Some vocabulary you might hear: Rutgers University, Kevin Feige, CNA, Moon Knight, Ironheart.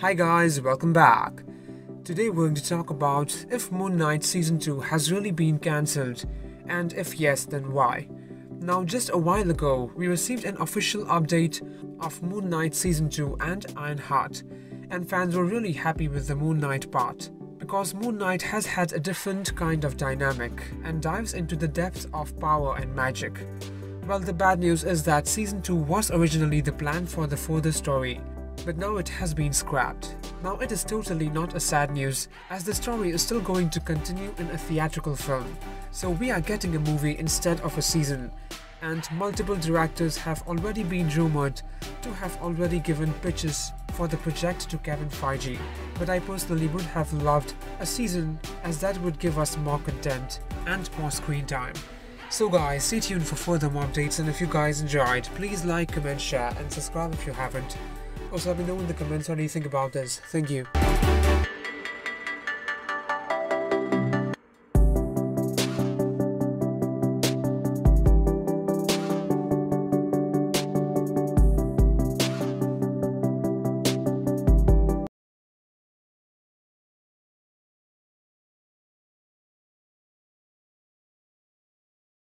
Hi guys, welcome back. Today we're going to talk about if Moon Knight Season 2 has really been cancelled, and if yes, then why. Now just a while ago, we received an official update of Moon Knight Season 2 and Ironheart, and fans were really happy with the Moon Knight part, because Moon Knight has had a different kind of dynamic and dives into the depths of power and magic. Well, the bad news is that Season 2 was originally the plan for the further story, but now it has been scrapped. Now it is totally not a sad news, as the story is still going to continue in a theatrical film. So we are getting a movie instead of a season, and multiple directors have already been rumored to have already given pitches for the project to Kevin Feige. But I personally would have loved a season, as that would give us more content and more screen time. So guys, stay tuned for further more updates, and if you guys enjoyed, please like, comment, share and subscribe if you haven't. Also let me know in the comments what do you think about this. Thank you.